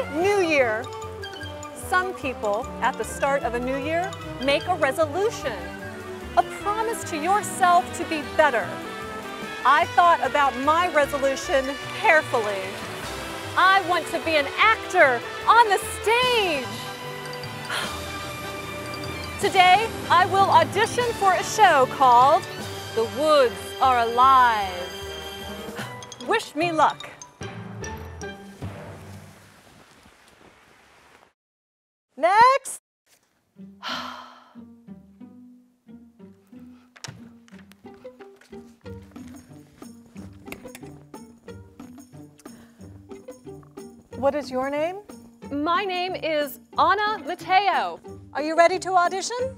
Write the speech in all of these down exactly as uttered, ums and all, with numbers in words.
Every new year, some people, at the start of a new year, make a resolution, a promise to yourself to be better. I thought about my resolution carefully. I want to be an actor on the stage. Today, I will audition for a show called The Woods Are Alive. Wish me luck. Next. What is your name? My name is Anna Mateo. Are you ready to audition?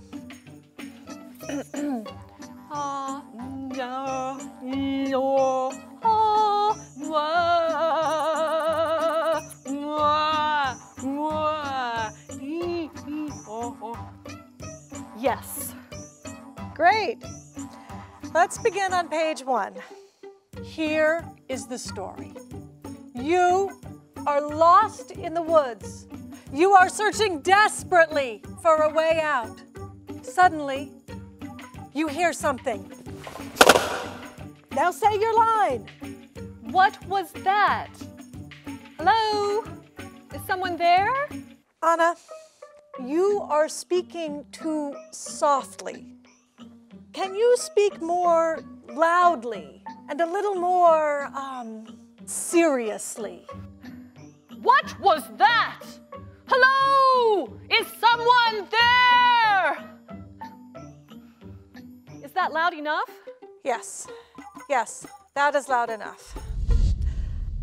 Ah, no, no, oh, wah, wah, wah, ee, ee, oh, oh. Yes. Great. Let's begin on page one. Here is the story. You are lost in the woods. You are searching desperately for a way out. Suddenly, you hear something. Now say your line. What was that? Hello? Is someone there? Anna, you are speaking too softly. Can you speak more loudly and a little more um, seriously? What was that? Hello! Is someone there? Is that loud enough? Yes. Yes, that is loud enough.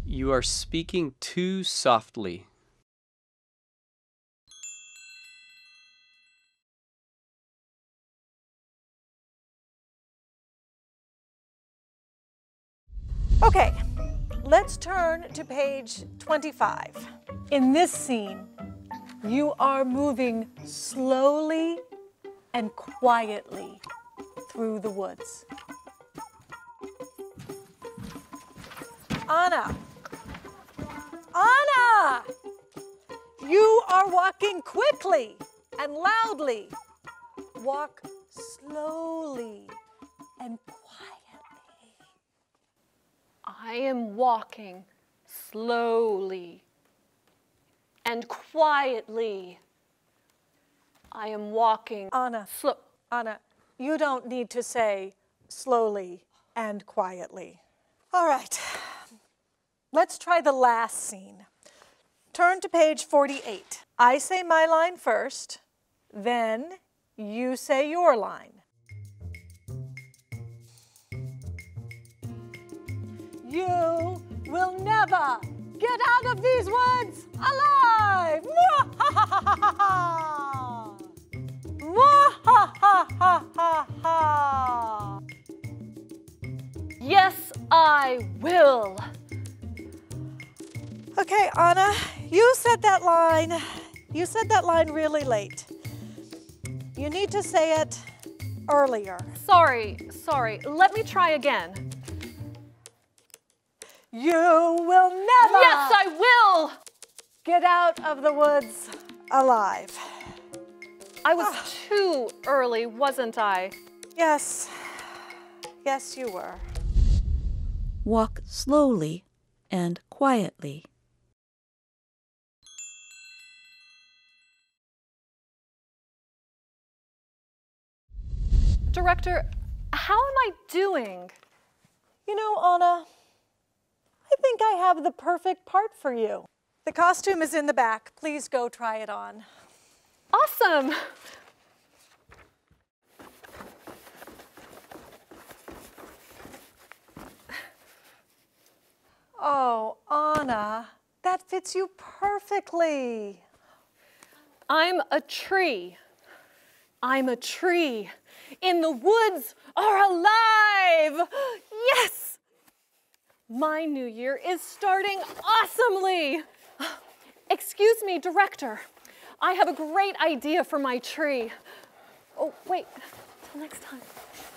You are speaking too softly. Okay. Let's turn to page twenty-five. In this scene, you are moving slowly and quietly through the woods. Anna, Anna, you are walking quickly and loudly. Walk slowly and quietly. I am walking slowly and quietly. I am walking. Anna, slow. Anna, you don't need to say slowly and quietly. All right, let's try the last scene. Turn to page forty-eight. I say my line first, then you say your line. You will never get out of these woods alive! Mwahahahaha! Mwahahahaha! Yes, I will. Okay, Anna, you said that line. You said that line really late. You need to say it earlier. Sorry, sorry. Let me try again. You will never. Yes, I will. Get out of the woods alive. I was oh. too early, wasn't I? Yes. Yes, you were. Walk slowly and quietly. Director, how am I doing? You know, Anna, I think I have the perfect part for you. The costume is in the back. Please go try it on. Awesome. Oh, Anna, that fits you perfectly. I'm a tree. I'm a tree. In the woods are alive. Yes. My new year is starting awesomely. Excuse me, director. I have a great idea for my tree. Oh, wait, till next time.